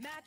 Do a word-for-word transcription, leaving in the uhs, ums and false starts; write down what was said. Match